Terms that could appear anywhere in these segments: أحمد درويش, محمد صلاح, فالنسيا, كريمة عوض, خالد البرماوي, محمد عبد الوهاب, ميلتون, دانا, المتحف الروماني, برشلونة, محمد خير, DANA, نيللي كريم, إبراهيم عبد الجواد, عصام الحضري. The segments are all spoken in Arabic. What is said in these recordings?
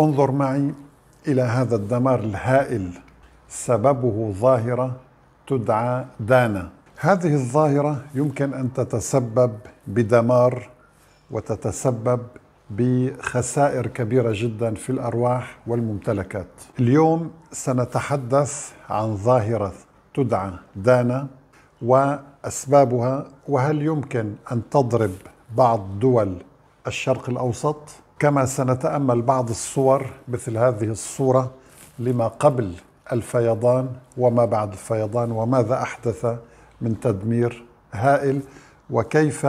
انظر معي إلى هذا الدمار الهائل، سببه ظاهرة تدعى دانا. هذه الظاهرة يمكن أن تتسبب بدمار وتتسبب بخسائر كبيرة جدا في الأرواح والممتلكات. اليوم سنتحدث عن ظاهرة تدعى دانا وأسبابها، وهل يمكن أن تضرب بعض دول الشرق الأوسط، كما سنتأمل بعض الصور مثل هذه الصورة لما قبل الفيضان وما بعد الفيضان، وماذا أحدث من تدمير هائل، وكيف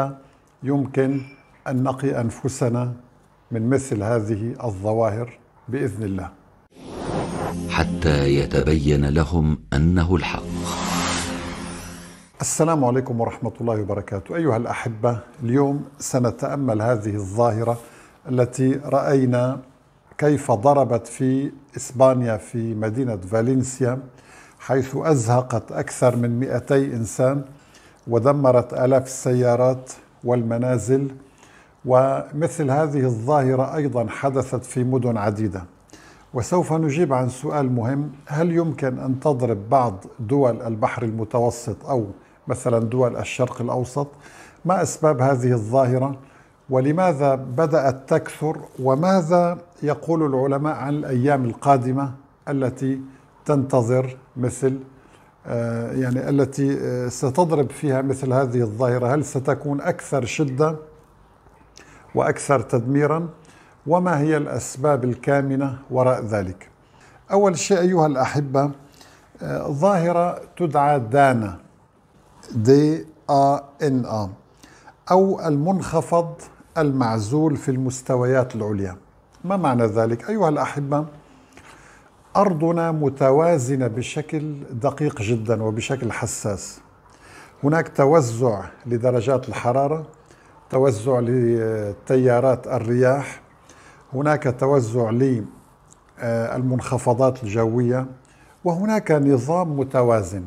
يمكن أن نقي أنفسنا من مثل هذه الظواهر بإذن الله. حتى يتبين لهم أنه الحق. السلام عليكم ورحمة الله وبركاته. أيها الأحبة، اليوم سنتأمل هذه الظاهرة التي رأينا كيف ضربت في إسبانيا في مدينة فالنسيا، حيث أزهقت أكثر من 200 إنسان ودمرت آلاف السيارات والمنازل. ومثل هذه الظاهرة أيضا حدثت في مدن عديدة، وسوف نجيب عن سؤال مهم: هل يمكن أن تضرب بعض دول البحر المتوسط أو مثلا دول الشرق الأوسط؟ ما أسباب هذه الظاهرة؟ ولماذا بدأت تكثر؟ وماذا يقول العلماء عن الأيام القادمة التي تنتظر مثل التي ستضرب فيها مثل هذه الظاهرة؟ هل ستكون أكثر شدة وأكثر تدميرا؟ وما هي الأسباب الكامنة وراء ذلك؟ أول شيء أيها الأحبة، ظاهرة تدعى دانا DANA أو المنخفض المعزول في المستويات العليا. ما معنى ذلك؟ أيها الأحبة، أرضنا متوازنة بشكل دقيق جدا وبشكل حساس. هناك توزع لدرجات الحرارة، توزع لتيارات الرياح، هناك توزع للمنخفضات الجوية، وهناك نظام متوازن.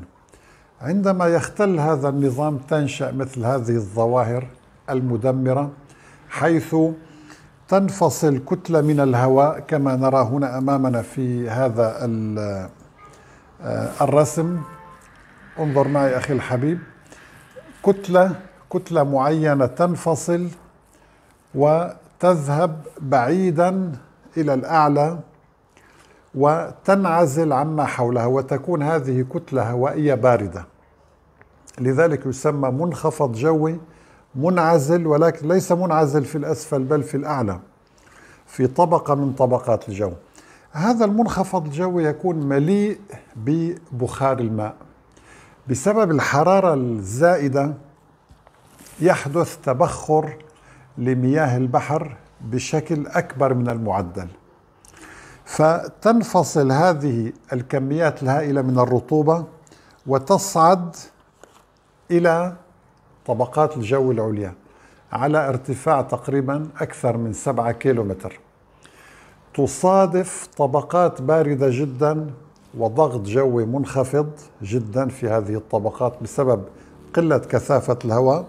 عندما يختل هذا النظام تنشأ مثل هذه الظواهر المدمرة، حيث تنفصل كتلة من الهواء كما نرى هنا أمامنا في هذا الرسم. انظر معي أخي الحبيب، كتلة معينة تنفصل وتذهب بعيدا إلى الأعلى وتنعزل عما حولها، وتكون هذه كتلة هوائية باردة. لذلك يسمى منخفض جوي منعزل، ولكن ليس منعزل في الأسفل بل في الأعلى، في طبقة من طبقات الجو. هذا المنخفض الجوي يكون مليء ببخار الماء. بسبب الحرارة الزائدة يحدث تبخر لمياه البحر بشكل أكبر من المعدل، فتنفصل هذه الكميات الهائلة من الرطوبة وتصعد إلى طبقات الجو العليا على ارتفاع تقريبا أكثر من 7 كيلومتر. تصادف طبقات باردة جدا وضغط جوي منخفض جدا في هذه الطبقات بسبب قلة كثافة الهواء.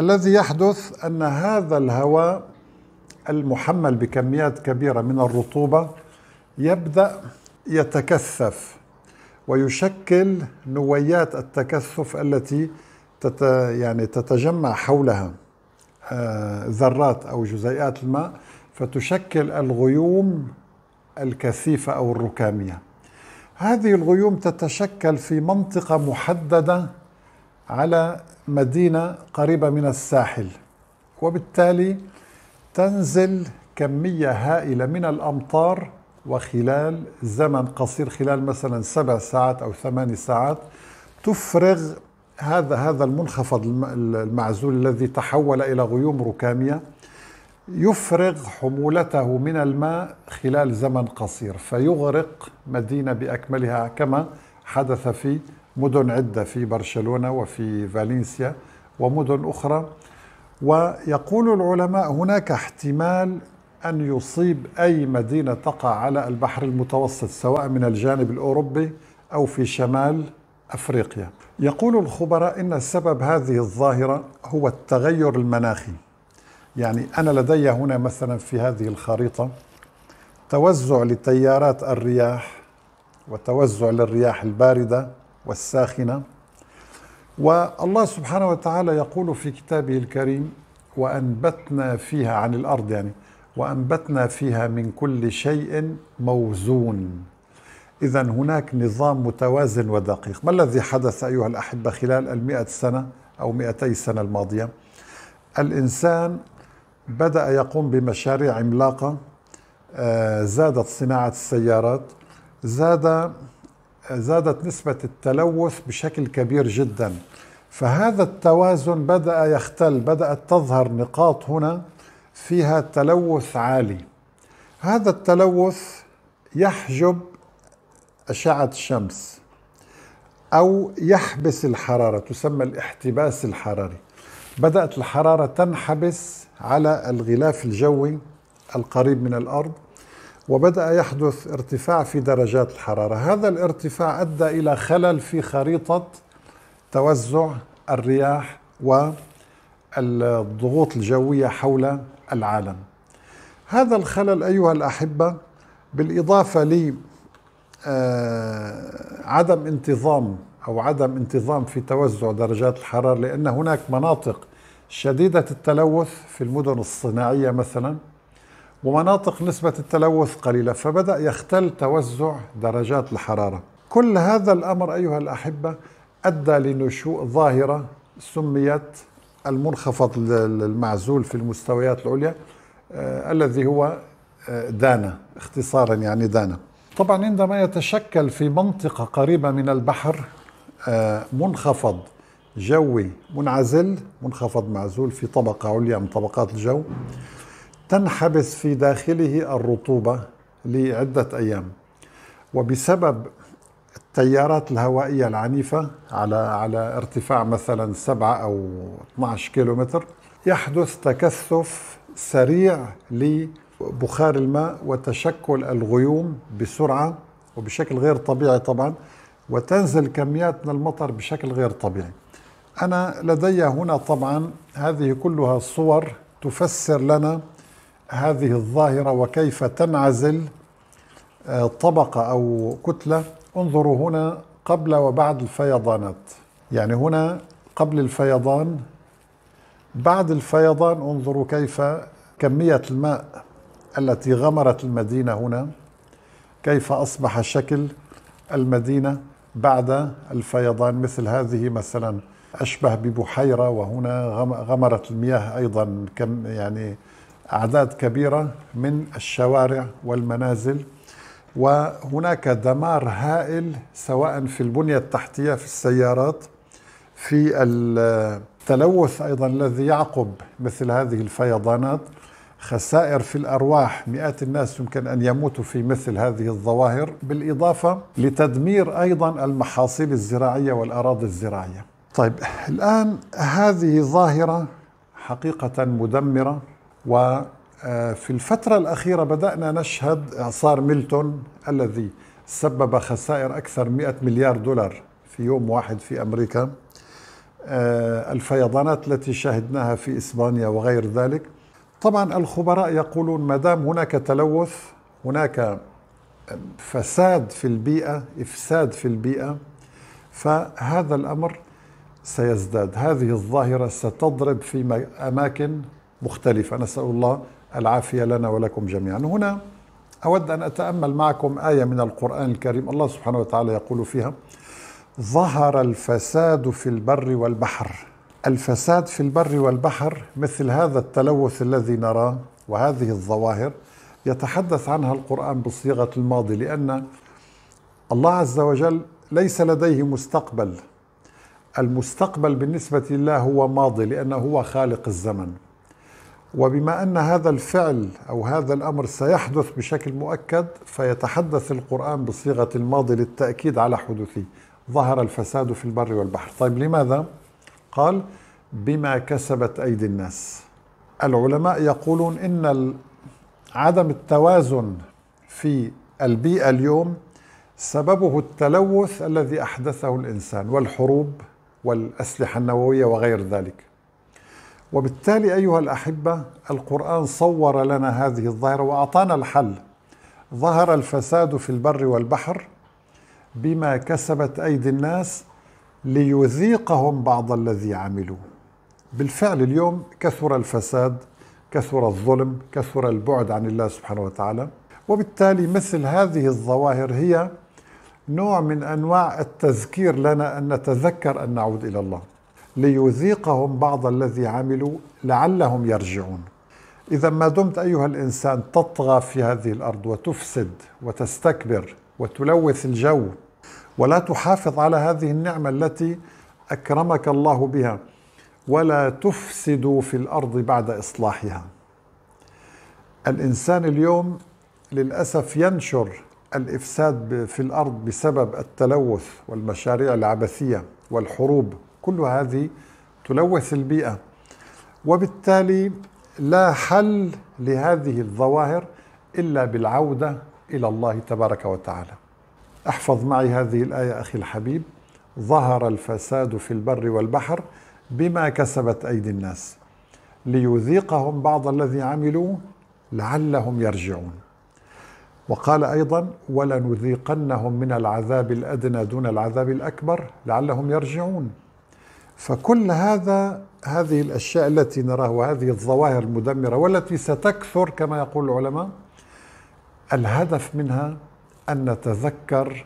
الذي يحدث أن هذا الهواء المحمل بكميات كبيرة من الرطوبة يبدأ يتكثف ويشكل نويات التكثف التي تتجمع حولها ذرات أو جزيئات الماء، فتشكل الغيوم الكثيفة أو الركامية. هذه الغيوم تتشكل في منطقة محددة على مدينة قريبة من الساحل، وبالتالي تنزل كمية هائلة من الأمطار، وخلال زمن قصير، خلال مثلا 7 ساعات أو 8 ساعات، تفرغ هذا المنخفض المعزول الذي تحول إلى غيوم ركامية، يفرغ حمولته من الماء خلال زمن قصير، فيغرق مدينة بأكملها، كما حدث في مدن عدة، في برشلونة وفي فالنسيا ومدن أخرى. ويقول العلماء هناك احتمال أن يصيب أي مدينة تقع على البحر المتوسط، سواء من الجانب الأوروبي أو في شمال أفريقيا. يقول الخبراء إن سبب هذه الظاهرة هو التغير المناخي. أنا لدي هنا مثلا في هذه الخريطة توزع لتيارات الرياح وتوزع للرياح الباردة والساخنة. والله سبحانه وتعالى يقول في كتابه الكريم وأنبتنا فيها عن الأرض، يعني وأنبتنا فيها من كل شيء موزون. إذا هناك نظام متوازن ودقيق. ما الذي حدث أيها الأحبة خلال 100 سنة أو 200 سنة الماضية؟ الإنسان بدأ يقوم بمشاريع عملاقة، زادت صناعة السيارات، زادت نسبة التلوث بشكل كبير جدا. فهذا التوازن بدأ يختل، بدأت تظهر نقاط هنا فيها تلوث عالي. هذا التلوث يحجب أشعة الشمس أو يحبس الحرارة، تسمى الاحتباس الحراري. بدأت الحرارة تنحبس على الغلاف الجوي القريب من الأرض، وبدأ يحدث ارتفاع في درجات الحرارة. هذا الارتفاع أدى إلى خلل في خريطة توزع الرياح والضغوط الجوية حول العالم. هذا الخلل أيها الأحبة بالإضافة لعدم انتظام أو عدم انتظام في توزع درجات الحرارة، لأن هناك مناطق شديدة التلوث في المدن الصناعية مثلا، ومناطق نسبة التلوث قليلة، فبدأ يختل توزع درجات الحرارة. كل هذا الأمر أيها الأحبة أدى لنشوء ظاهرة سميت المنخفض المعزول في المستويات العليا، الذي هو دانا اختصارا، يعني دانا. طبعا عندما يتشكل في منطقة قريبة من البحر منخفض جوي منعزل، منخفض معزول في طبقة عليا من طبقات الجو، تنحبس في داخله الرطوبة لعدة أيام. وبسبب التيارات الهوائية العنيفة على ارتفاع مثلا 7 أو 12 كيلومتر، يحدث تكثف سريع لبخار الماء وتشكل الغيوم بسرعة وبشكل غير طبيعي طبعا، وتنزل كميات من المطر بشكل غير طبيعي. أنا لدي هنا طبعا هذه كلها صور تفسر لنا هذه الظاهرة وكيف تنعزل طبقة أو كتلة. انظروا هنا قبل وبعد الفيضانات، يعني هنا قبل الفيضان، بعد الفيضان. انظروا كيف كمية الماء التي غمرت المدينة هنا، كيف أصبح شكل المدينة بعد الفيضان. مثل هذه مثلا أشبه ببحيرة، وهنا غمرت المياه أيضا كم، يعني أعداد كبيرة من الشوارع والمنازل. وهناك دمار هائل سواء في البنية التحتية، في السيارات، في التلوث أيضا الذي يعقب مثل هذه الفيضانات، خسائر في الأرواح، مئات الناس يمكن أن يموتوا في مثل هذه الظواهر، بالإضافة لتدمير أيضا المحاصيل الزراعية والأراضي الزراعية. طيب الآن هذه ظاهرة حقيقة مدمرة. وفي الفترة الأخيرة بدأنا نشهد إعصار ميلتون الذي سبب خسائر أكثر 100 مليار دولار في يوم واحد في أمريكا، الفيضانات التي شاهدناها في إسبانيا وغير ذلك. طبعا الخبراء يقولون ما دام هناك تلوث، هناك فساد في البيئة، إفساد في البيئة، فهذا الأمر سيزداد. هذه الظاهرة ستضرب في أماكن مختلفة، نسأل الله العافية لنا ولكم جميعا. هنا أود أن أتأمل معكم آية من القرآن الكريم، الله سبحانه وتعالى يقول فيها: ظهر الفساد في البر والبحر. الفساد في البر والبحر مثل هذا التلوث الذي نراه وهذه الظواهر يتحدث عنها القرآن بصيغة الماضي، لأن الله عز وجل ليس لديه مستقبل. المستقبل بالنسبة لله هو ماضي، لأنه هو خالق الزمن. وبما أن هذا الفعل أو هذا الأمر سيحدث بشكل مؤكد، فيتحدث القرآن بصيغة الماضي للتأكيد على حدوثه. ظهر الفساد في البر والبحر. طيب لماذا؟ قال: بما كسبت أيدي الناس. العلماء يقولون إن عدم التوازن في البيئة اليوم سببه التلوث الذي أحدثه الإنسان والحروب والأسلحة النووية وغير ذلك. وبالتالي أيها الأحبة القرآن صور لنا هذه الظاهرة وأعطانا الحل. ظهر الفساد في البر والبحر بما كسبت أيدي الناس ليذيقهم بعض الذي عملوا. بالفعل اليوم كثر الفساد، كثر الظلم، كثر البعد عن الله سبحانه وتعالى، وبالتالي مثل هذه الظواهر هي نوع من أنواع التذكير لنا أن نتذكر أن نعود إلى الله. ليذيقهم بعض الذي عملوا لعلهم يرجعون. إذا ما دمت أيها الإنسان تطغى في هذه الأرض وتفسد وتستكبر وتلوث الجو ولا تحافظ على هذه النعمة التي أكرمك الله بها، ولا تفسد في الأرض بعد إصلاحها. الإنسان اليوم للأسف ينشر الإفساد في الأرض بسبب التلوث والمشاريع العبثية والحروب، كل هذه تلوث البيئة، وبالتالي لا حل لهذه الظواهر إلا بالعودة إلى الله تبارك وتعالى. احفظ معي هذه الآية أخي الحبيب: ظهر الفساد في البر والبحر بما كسبت أيدي الناس ليذيقهم بعض الذي عملوا لعلهم يرجعون. وقال أيضا: ولنذيقنهم من العذاب الأدنى دون العذاب الأكبر لعلهم يرجعون. فكل هذه الأشياء التي نراها وهذه الظواهر المدمرة والتي ستكثر كما يقول العلماء، الهدف منها أن نتذكر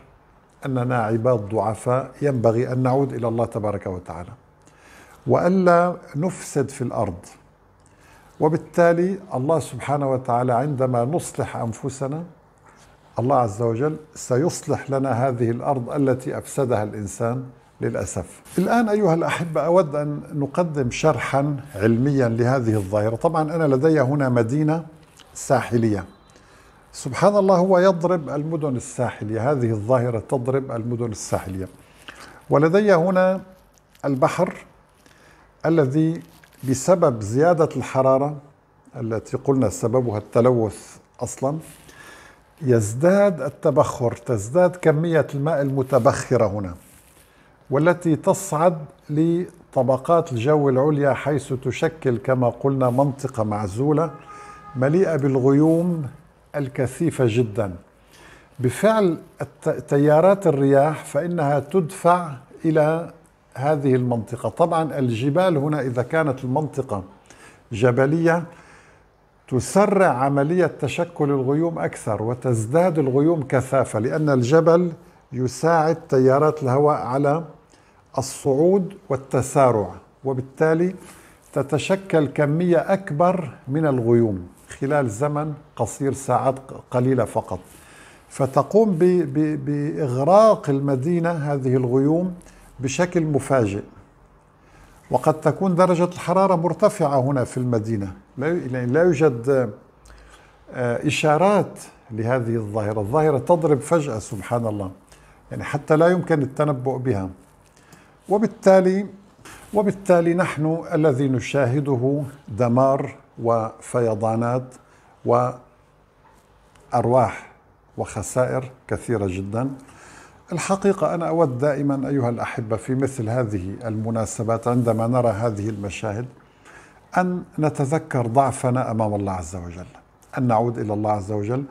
أننا عباد ضعفاء ينبغي أن نعود إلى الله تبارك وتعالى، وألا نفسد في الأرض. وبالتالي الله سبحانه وتعالى عندما نصلح أنفسنا، الله عز وجل سيصلح لنا هذه الأرض التي أفسدها الإنسان للأسف. الآن أيها الأحبة أود أن نقدم شرحا علميا لهذه الظاهرة. طبعا أنا لدي هنا مدينة ساحلية، سبحان الله هو يضرب المدن الساحلية، هذه الظاهرة تضرب المدن الساحلية، ولدي هنا البحر الذي بسبب زيادة الحرارة التي قلنا سببها التلوث أصلا يزداد التبخر، تزداد كمية الماء المتبخرة هنا والتي تصعد لطبقات الجو العليا حيث تشكل كما قلنا منطقة معزولة مليئة بالغيوم الكثيفة جدا. بفعل تيارات الرياح فإنها تدفع إلى هذه المنطقة. طبعا الجبال هنا إذا كانت المنطقة جبلية تسرع عملية تشكل الغيوم أكثر وتزداد الغيوم كثافة، لأن الجبل يساعد تيارات الهواء على الصعود والتسارع، وبالتالي تتشكل كمية أكبر من الغيوم خلال زمن قصير، ساعات قليلة فقط، فتقوم بإغراق المدينة هذه الغيوم بشكل مفاجئ. وقد تكون درجة الحرارة مرتفعة هنا في المدينة، لا يوجد إشارات لهذه الظاهرة، الظاهرة تضرب فجأة سبحان الله، يعني حتى لا يمكن التنبؤ بها. وبالتالي نحن الذي نشاهده دمار وفيضانات وأرواح وخسائر كثيرة جدا. الحقيقة أنا أود دائما أيها الأحبة في مثل هذه المناسبات عندما نرى هذه المشاهد أن نتذكر ضعفنا أمام الله عز وجل، أن نعود إلى الله عز وجل،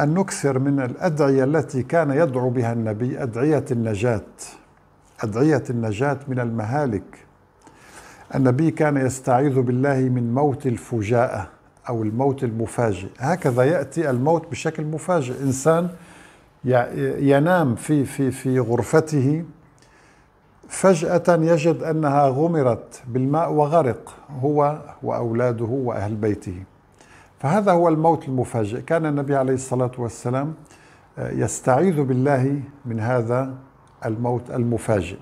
أن نكثر من الأدعية التي كان يدعو بها النبي، أدعية النجاة، أدعية النجاة من المهالك. النبي كان يستعيذ بالله من موت الفجاءة أو الموت المفاجئ، هكذا يأتي الموت بشكل مفاجئ، إنسان ينام في غرفته فجأة يجد أنها غمرت بالماء وغرق هو وأولاده وأهل بيته، فهذا هو الموت المفاجئ. كان النبي عليه الصلاة والسلام يستعيذ بالله من هذا الموت المفاجئ.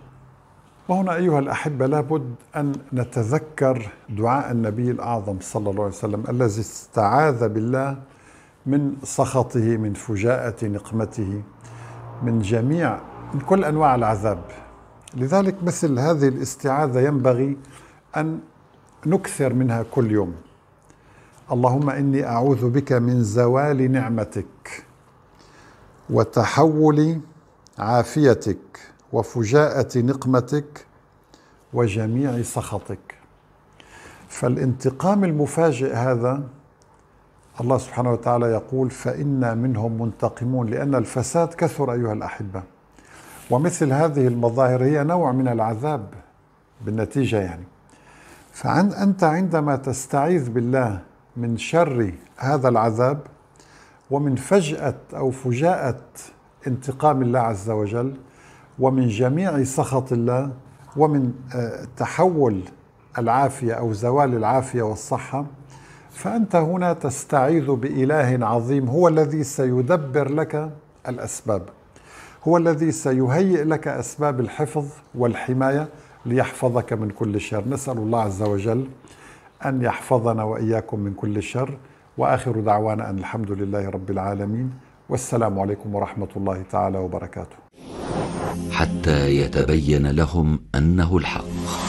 وهنا أيها الأحبة لابد أن نتذكر دعاء النبي الأعظم صلى الله عليه وسلم الذي استعاذ بالله من سخطه، من فجاءة نقمته، من كل أنواع العذاب. لذلك مثل هذه الاستعاذة ينبغي أن نكثر منها كل يوم. اللهم إني أعوذ بك من زوال نعمتك وتحول عافيتك وفجاءة نقمتك وجميع سخطك. فالانتقام المفاجئ هذا الله سبحانه وتعالى يقول فإنا منهم منتقمون، لأن الفساد كثر أيها الأحبة، ومثل هذه المظاهر هي نوع من العذاب بالنتيجة يعني. فأنت عندما تستعيذ بالله من شر هذا العذاب ومن فجأة أو فجاءة انتقام الله عز وجل ومن جميع سخط الله ومن تحول العافية أو زوال العافية والصحة، فأنت هنا تستعيذ بإله عظيم، هو الذي سيدبر لك الأسباب، هو الذي سيهيئ لك أسباب الحفظ والحماية ليحفظك من كل شر. نسأل الله عز وجل أن يحفظنا وإياكم من كل شر، وآخر دعوانا أن الحمد لله رب العالمين، والسلام عليكم ورحمة الله تعالى وبركاته. حتى يتبين لهم أنه الحق.